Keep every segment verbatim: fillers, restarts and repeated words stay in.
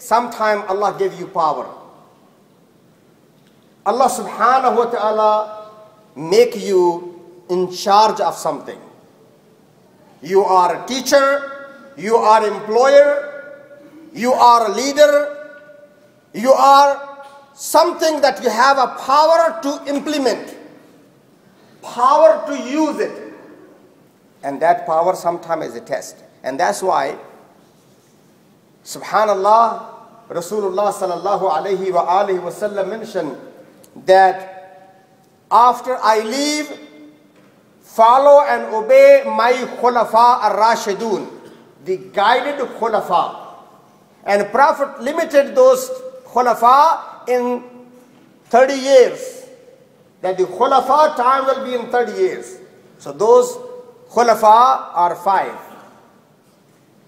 sometime Allah gave you power. Allah subhanahu wa ta'ala make you in charge of something. You are a teacher, you are employer, you are a leader, you are something that you have a power to implement, power to use it. And that power sometimes is a test. And that's why, subhanallah, Rasulullah sallallahu alayhi wa alihi wa sallam mentioned that after I leave, follow and obey my khulafa ar-rashidun, the guided khulafa. And Prophet limited those khulafa in thirty years, that the khulafa time will be in thirty years. So those khulafa are five.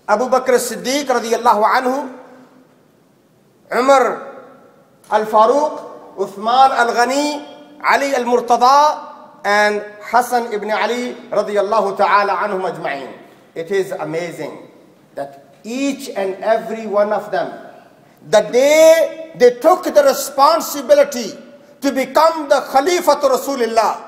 Abu Bakr Siddiq radiyallahu anhu, Umar Al-Farooq, Uthman Al-Ghani, Ali Al-Murtada, and Hassan Ibn Ali radiyallahu ta'ala anhum ajma'in. It is amazing that each and every one of them, the day they took the responsibility to become the Khalifa to Rasulullah,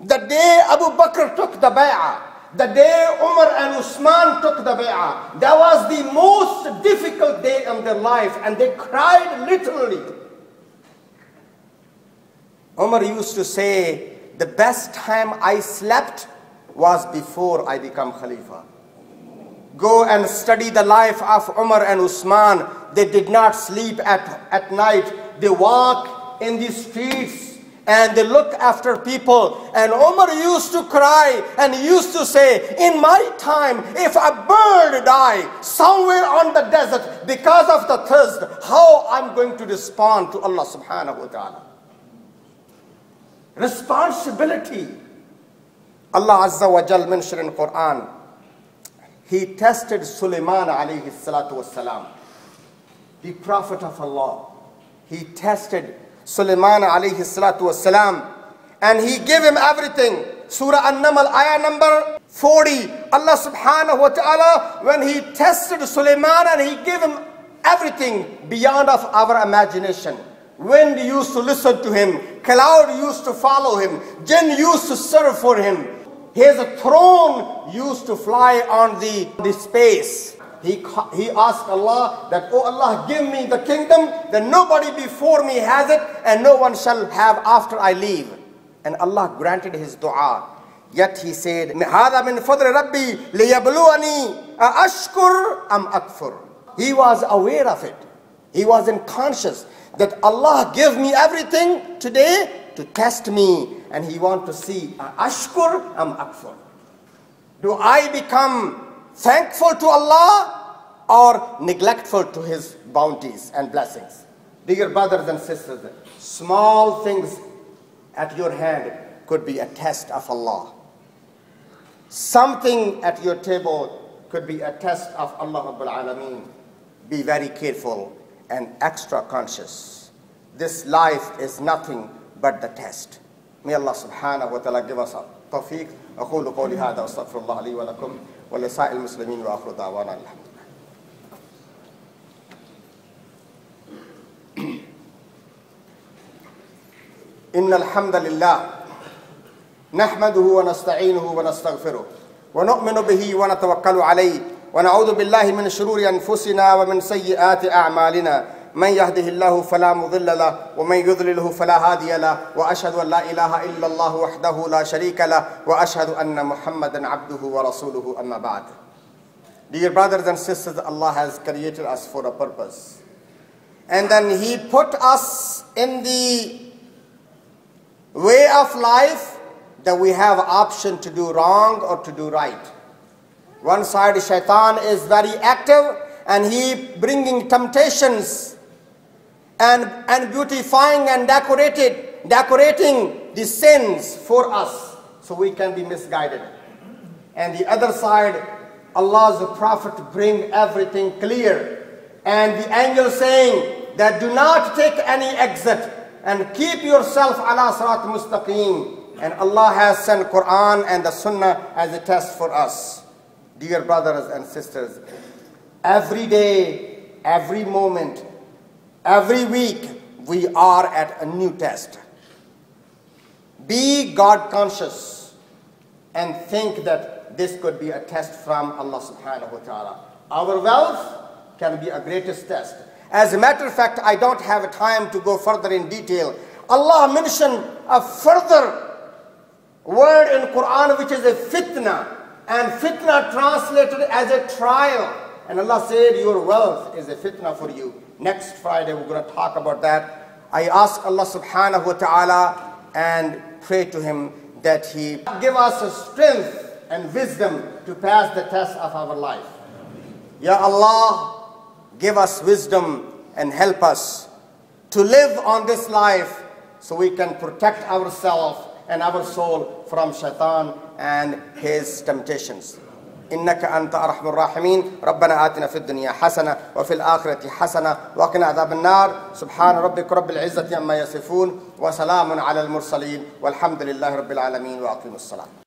the day Abu Bakr took the bay'ah, the day Umar and Uthman took the bay'ah, that was the most difficult day in their life, and they cried literally. Umar used to say, the best time I slept was before I become Khalifa. Go and study the life of Umar and Uthman. They did not sleep at, at night. They walk in the streets and they look after people. And Umar used to cry and he used to say, in my time, if a bird die somewhere on the desert because of the thirst, how I'm going to respond to Allah subhanahu wa ta'ala. Responsibility. Allah Azza wa Jal mentioned in Quran, He tested Sulaiman alayhi salatu wasalam, the Prophet of Allah. He tested Sulaiman alayhi salatu wasalam and He gave him everything. Surah An-Naml, ayah number forty. Allah subhanahu wa ta'ala, when He tested Sulaiman and He gave him everything beyond of our imagination. Wind used to listen to him, cloud used to follow him, jinn used to serve for him. His throne used to fly on the, the space. He, he asked Allah that, oh Allah, give me the kingdom that nobody before me has it and no one shall have after I leave. And Allah granted his dua. Yet he said, هَذَا مِنْ فَضْلِ رَبِّي لِيَبْلُوَنِي أَأَشْكُرْ أَمْ أَكْفُرْ. He was aware of it. He wasn't conscious that Allah gave me everything today to test me, and He wants to see, Ashkur am Akfur. Do I become thankful to Allah or neglectful to His bounties and blessings? Dear brothers and sisters, small things at your hand could be a test of Allah. Something at your table could be a test of Allah Rabbul Alameen. Be very careful and extra conscious. This life is nothing but the test. May Allah subhanahu wa ta'ala give us tawfiq. أقول قولي هذا واستغفر الله لي ولكم ولسائر المسلمين وآخر دعوانا الحمد لله. إن الحمد لله نحمده ونستعينه ونستغفره ونؤمن به ونتوكل عليه ونعوذ بالله من شرور أنفسنا ومن سيئات أعمالنا من يهده الله فلا مضل له ومن يضلله فلا هادي له وأشهد أن لا إله إلا الله وحده لا شريك له وأشهد أن محمدا عبده ورسوله أما بعد. Dear brothers and sisters, Allah has created us for a purpose. And then He put us in the way of life that we have option to do wrong or to do right. One side, Shaitan is very active and he bringing temptations and, and beautifying and decorated, decorating the sins for us so we can be misguided. And the other side, Allah's Prophet bring everything clear. And the angel saying that do not take any exit and keep yourself ala sirat mustaqim. And Allah has sent Quran and the Sunnah as a test for us. Dear brothers and sisters, every day every moment, every week, we are at a new test. Be God conscious and think that this could be a test from Allah subhanahu wa ta'ala. Our wealth can be a greatest test. As a matter of fact, I don't have time to go further in detail. Allah mentioned a further word in Quran which is a fitna, and fitna translated as a trial. And Allah said, your wealth is a fitna for you. Next Friday, we're going to talk about that. I ask Allah subhanahu wa ta'ala and pray to Him that He give us a strength and wisdom to pass the test of our life. Ya Allah, give us wisdom and help us to live on this life so we can protect ourselves and our soul from Shaitan and his temptations. إنك أنت أرحم الراحمين ربنا آتنا في الدنيا حسنة وفي الآخرة حسنة وقنا عذاب النار سبحان ربك رب العزة عما يصفون وسلام على المرسلين والحمد لله رب العالمين وأقيموا الصلاة